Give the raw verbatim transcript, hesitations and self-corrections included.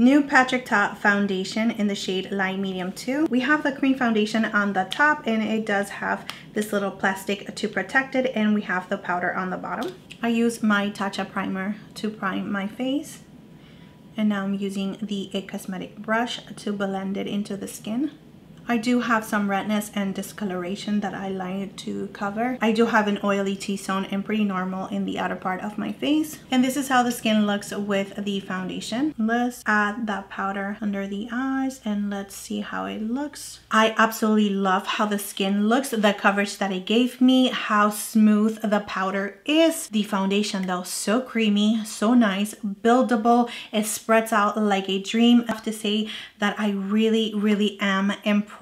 new Patrick Ta foundation in the shade Light Medium two. We have the cream foundation on the top, and it does have this little plastic to protect it, and we have the powder on the bottom. I use my Tatcha primer to prime my face, and now I'm using the It Cosmetic brush to blend it into the skin. I do have some redness and discoloration that I like to cover. I do have an oily T-zone and pretty normal in the outer part of my face. And this is how the skin looks with the foundation. Let's add that powder under the eyes and let's see how it looks. I absolutely love how the skin looks, the coverage that it gave me, how smooth the powder is. The foundation though, so creamy, so nice, buildable. It spreads out like a dream. I have to say that I really, really am impressed.